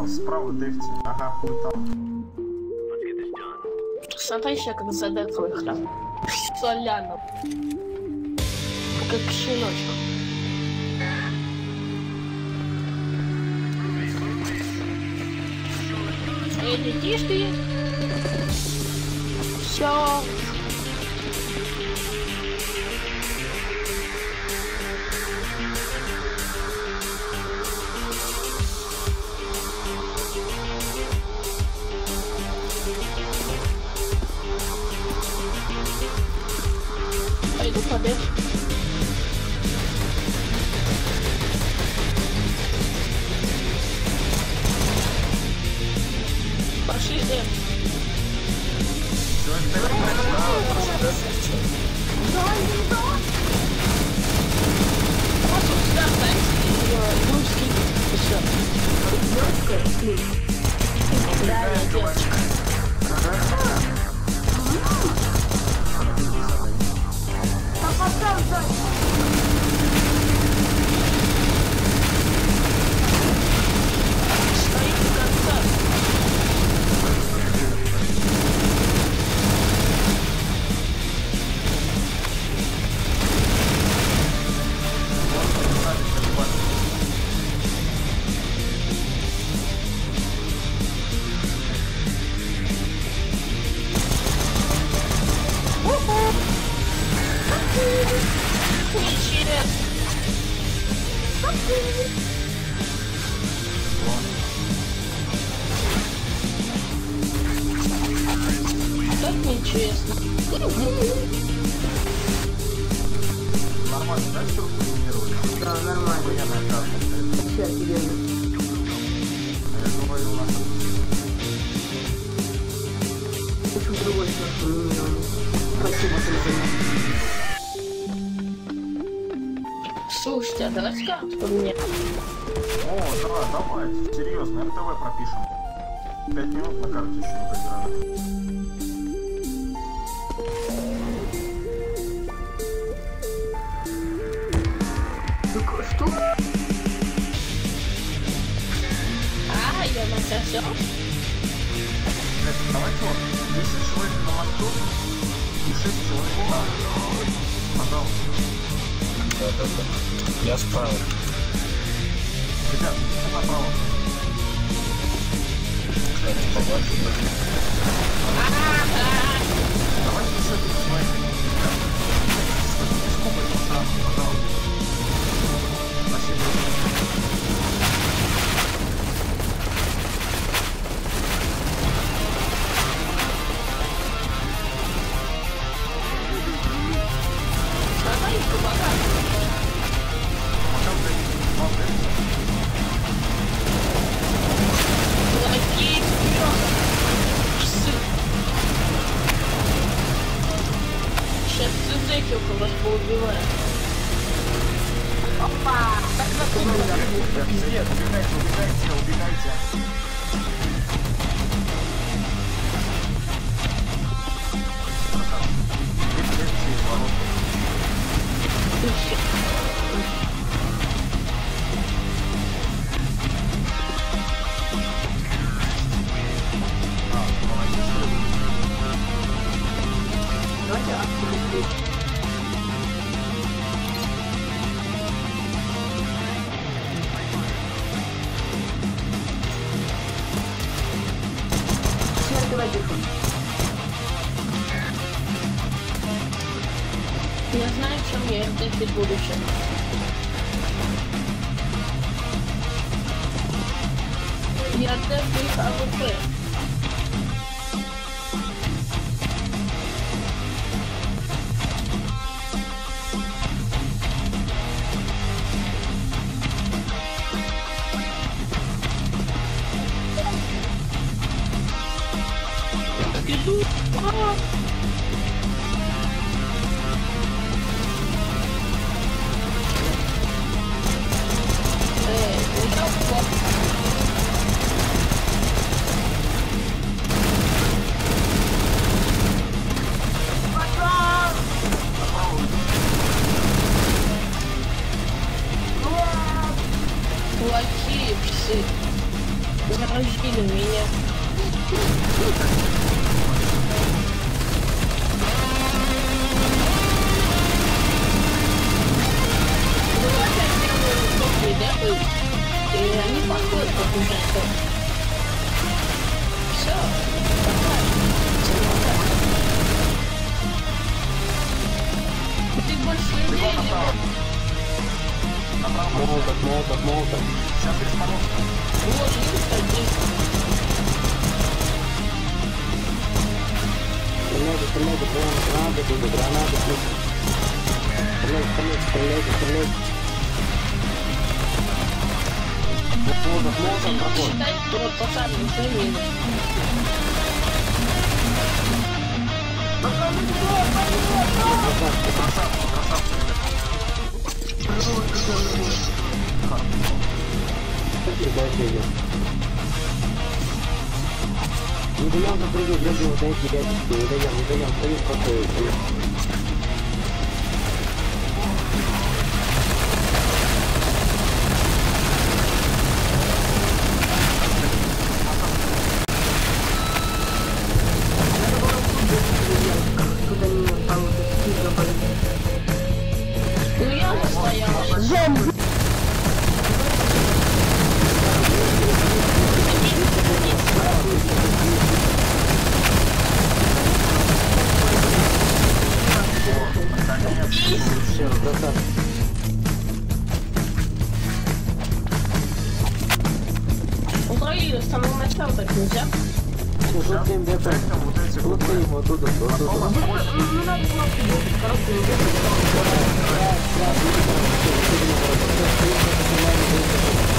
пожалуйста, справа дефти. Ага, хуй там. Смотришь, я как задержу их там. Соляно. Как щеночка. Эй, летишь ты? Всё. Пошли, Дэм. Так нечестно. Нормально, да, все планировали? Да, нормально. Понятно, да. Сейчас тебе. А я говорил, у нас очень другой человек. Спасибо, спасибо. Слушайте, а давайте карту мне. О, да, давай, серьезно, МТВ пропишем. 5 минут на карте еще не поиграли. Так что? А, я на все все. Давайте вот, 10 человек на мосту и 6 человек на. Пожалуйста. Да. Я справа. Ребят, все направо. Давайте еще посмотрим. Спасибо. Я знаю, в чем я в будущем. Я отдаю их АВП. Иду. Плохие псы. Молотов, Молотов. Сейчас перестановка. Сложно устоять. Стреляйте, гранаты, будут гранаты. Стреляйте. Молотов, Молотов, проход. Труд посадки, стреляйте. Не даем запрыгнуть, даже вот эти ребята, не даем, стоит спокойно. Утроили с самого начала, так нельзя? Уже 7 где-то. Утроили его оттуда. Ну надо кнопки делать, коробки не делать.